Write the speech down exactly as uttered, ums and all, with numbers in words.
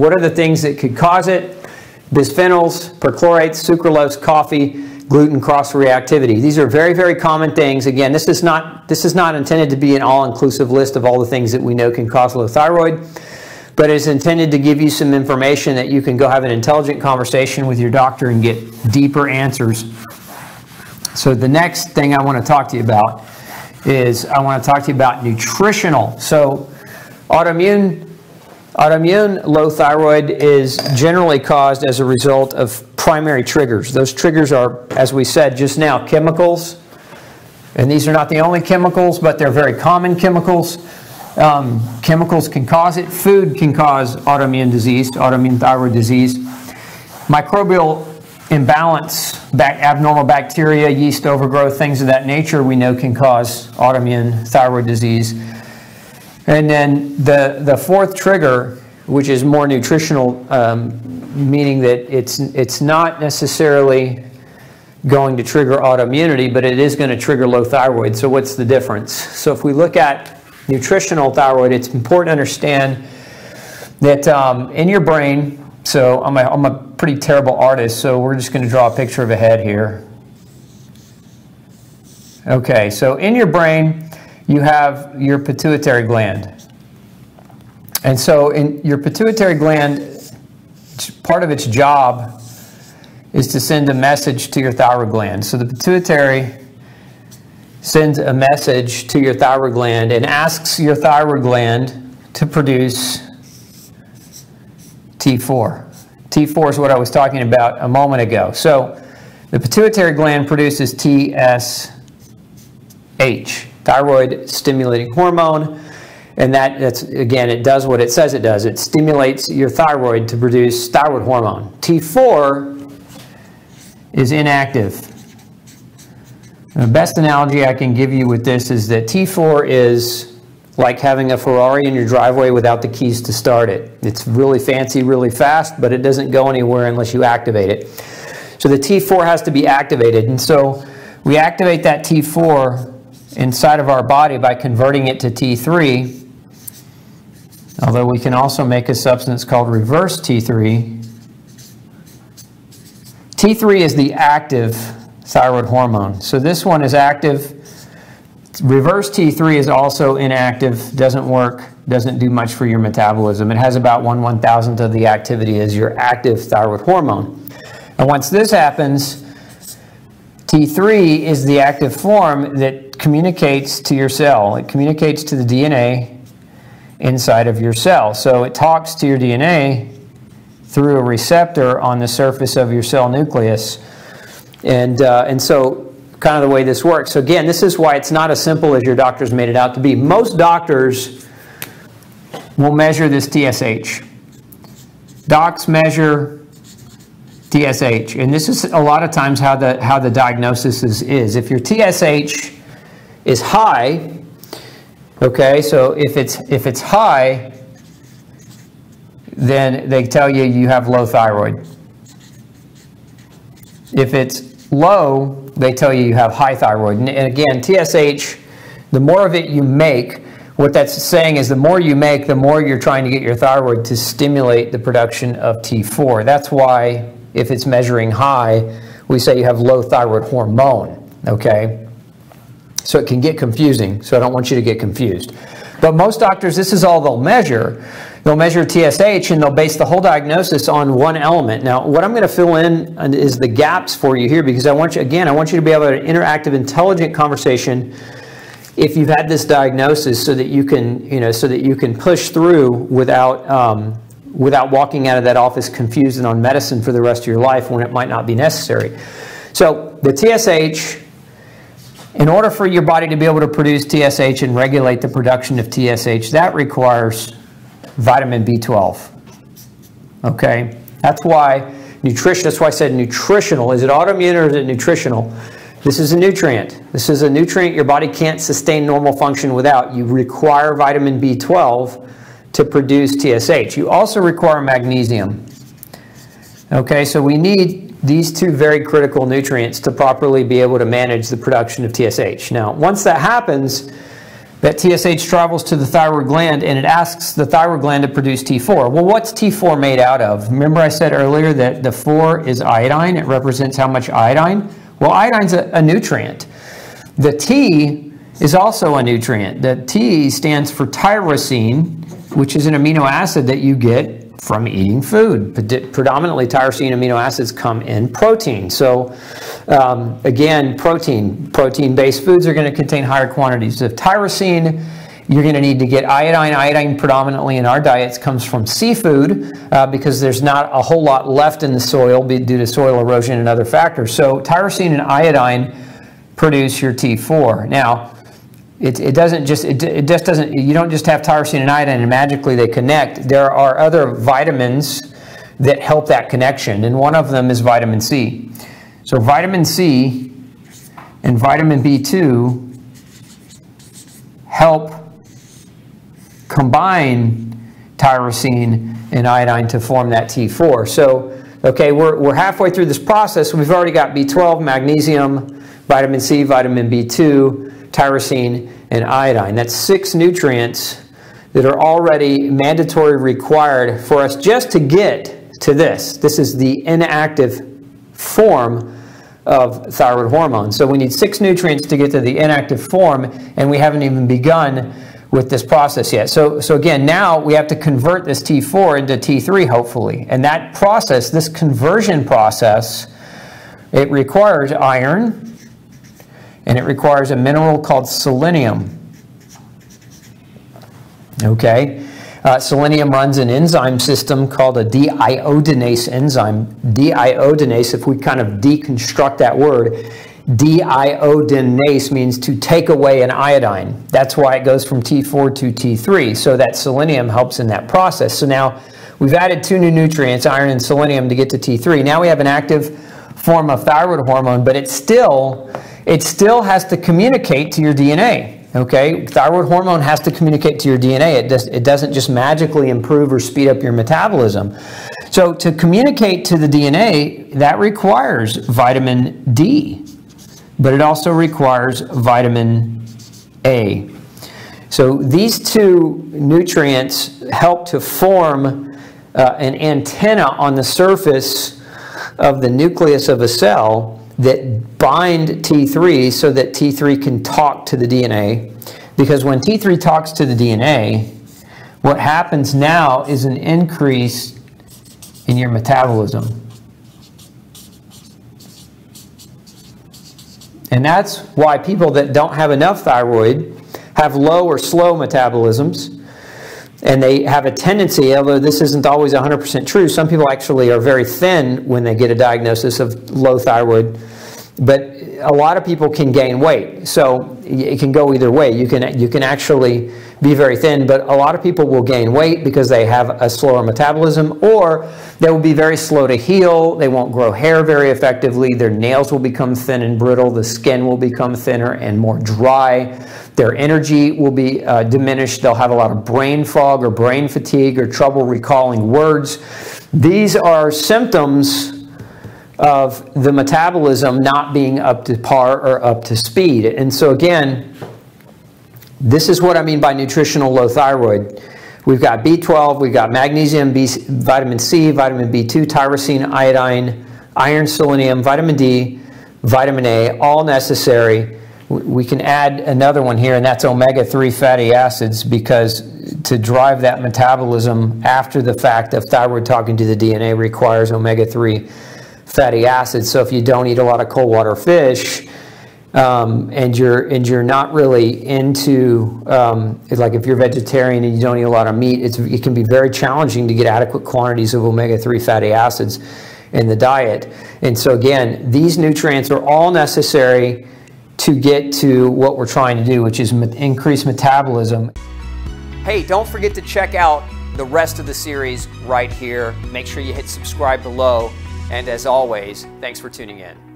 What are the things that could cause it? Bisphenols, perchlorates, sucralose, coffee, gluten cross-reactivity. These are very, very common things. Again, this is not, this is not intended to be an all-inclusive list of all the things that we know can cause low thyroid, but it's intended to give you some information that you can go have an intelligent conversation with your doctor and get deeper answers. So the next thing I want to talk to you about is I want to talk to you about nutritional. So autoimmune, autoimmune low thyroid is generally caused as a result of primary triggers. Those triggers are, as we said just now, chemicals. And these are not the only chemicals, but they're very common chemicals. Um, chemicals can cause it. Food can cause autoimmune disease, autoimmune thyroid disease. Microbial imbalance, back, abnormal bacteria, yeast overgrowth, things of that nature we know can cause autoimmune thyroid disease. And then the, the fourth trigger, which is more nutritional, um, meaning that it's, it's not necessarily going to trigger autoimmunity, but it is going to trigger low thyroid. So what's the difference? So if we look at nutritional thyroid, it's important to understand that um, in your brain, so I'm a, I'm a pretty terrible artist, so we're just going to draw a picture of a head here. Okay, so in your brain, you have your pituitary gland. And so in your pituitary gland, part of its job is to send a message to your thyroid gland. So the pituitary sends a message to your thyroid gland and asks your thyroid gland to produce T four. T four is what I was talking about a moment ago. So the pituitary gland produces T S H, thyroid stimulating hormone, and that, that's, again, it does what it says it does. It stimulates your thyroid to produce thyroid hormone. T four is inactive. And the best analogy I can give you with this is that T four is like having a Ferrari in your driveway without the keys to start it. It's really fancy, really fast, but it doesn't go anywhere unless you activate it. So the T four has to be activated. And so we activate that T four inside of our body by converting it to T three, although we can also make a substance called reverse T three. T three is the active thyroid hormone. So this one is active. Reverse T three is also inactive, doesn't work, doesn't do much for your metabolism. It has about one one-thousandth of the activity as your active thyroid hormone. And once this happens, T three is the active form that communicates to your cell. It communicates to the D N A inside of your cell. So it talks to your D N A through a receptor on the surface of your cell nucleus. And, uh, and so kind of the way this works. So again, this is why it's not as simple as your doctors made it out to be. Most doctors will measure this T S H. Docs measure T S H, and this is a lot of times how the how the diagnosis is, is. If your T S H is high, okay, so if it's if it's high, then they tell you you have low thyroid. If it's low, they tell you you have high thyroid. And again, T S H, the more of it you make, what that's saying is the more you make, the more you're trying to get your thyroid to stimulate the production of T four. That's why if it's measuring high, we say you have low thyroid hormone, okay? So it can get confusing, so I don't want you to get confused. But most doctors, this is all they'll measure. They'll measure T S H, and they'll base the whole diagnosis on one element. Now, what I'm going to fill in is the gaps for you here, because I want you, again, I want you to be able to have an interactive, intelligent conversation if you've had this diagnosis, so that you can, you know, so that you can push through without, um, without walking out of that office confused and on medicine for the rest of your life when it might not be necessary. So the T S H. In order for your body to be able to produce T S H and regulate the production of T S H, that requires vitamin B twelve, okay? That's why nutrition, that's why I said nutritional. Is it autoimmune or is it nutritional? This is a nutrient. This is a nutrient your body can't sustain normal function without. You require vitamin B twelve to produce T S H. You also require magnesium, okay? So we need these two very critical nutrients to properly be able to manage the production of T S H. Now, once that happens, That T S H travels to the thyroid gland and it asks the thyroid gland to produce T four. Well, what's T four made out of? Remember I said earlier that the four is iodine. It represents how much iodine? Well, iodine's a, a nutrient. The T is also a nutrient. The T stands for tyrosine, which is an amino acid that you get from eating food. Predominantly tyrosine amino acids come in protein. So Um, again, protein, protein-based foods are going to contain higher quantities of tyrosine. You're going to need to get iodine. Iodine predominantly in our diets comes from seafood uh, because there's not a whole lot left in the soil due to soil erosion and other factors. So tyrosine and iodine produce your T four. Now, it, it doesn't just, it, it just doesn't, you don't just have tyrosine and iodine and magically they connect. There are other vitamins that help that connection, and one of them is vitamin C. So vitamin C and vitamin B two help combine tyrosine and iodine to form that T four. So, okay, we're, we're halfway through this process. We've already got B twelve, magnesium, vitamin C, vitamin B two, tyrosine, and iodine. That's six nutrients that are already mandatory required for us just to get to this. This is the inactive form of thyroid hormone. So we need six nutrients to get to the inactive form, and we haven't even begun with this process yet. So, so again, now we have to convert this T four into T three, hopefully. And that process, this conversion process, it requires iron, and it requires a mineral called selenium. Okay? Uh, selenium runs an enzyme system called a diiodinase enzyme. Diiodinase, if we kind of deconstruct that word, diiodinase means to take away an iodine. That's why it goes from T four to T three, so that selenium helps in that process. So now we've added two new nutrients, iron and selenium, to get to T three. Now we have an active form of thyroid hormone, but it still, it still has to communicate to your D N A. Okay, thyroid hormone has to communicate to your D N A. It, does, it doesn't just magically improve or speed up your metabolism. So to communicate to the D N A, that requires vitamin D, but it also requires vitamin A. So these two nutrients help to form uh, an antenna on the surface of the nucleus of a cell that bind T three so that T three can talk to the D N A. Because when T three talks to the D N A, what happens now is an increase in your metabolism. And that's why people that don't have enough thyroid have low or slow metabolisms. And they have a tendency, although this isn't always one hundred percent true, some people actually are very thin when they get a diagnosis of low thyroid, but a lot of people can gain weight. So it can go either way. You can, you can actually be very thin, but a lot of people will gain weight because they have a slower metabolism, or they will be very slow to heal. They won't grow hair very effectively. Their nails will become thin and brittle. The skin will become thinner and more dry. Their energy will be uh, diminished. They'll have a lot of brain fog or brain fatigue or trouble recalling words. These are symptoms of the metabolism not being up to par or up to speed. And so again, this is what I mean by nutritional low thyroid. We've got B twelve, we've got magnesium, B, vitamin C, vitamin B two, tyrosine, iodine, iron, selenium, vitamin D, vitamin A, all necessary. We can add another one here, and that's omega three fatty acids, because to drive that metabolism after the fact of thyroid talking to the D N A requires omega three fatty acids. So if you don't eat a lot of cold water fish, um, and you're and you're not really into um, like if you're vegetarian and you don't eat a lot of meat, it's, it can be very challenging to get adequate quantities of omega three fatty acids in the diet. And so again, these nutrients are all necessary to get to what we're trying to do, which is increase metabolism. Hey, don't forget to check out the rest of the series right here. Make sure you hit subscribe below. And as always, thanks for tuning in.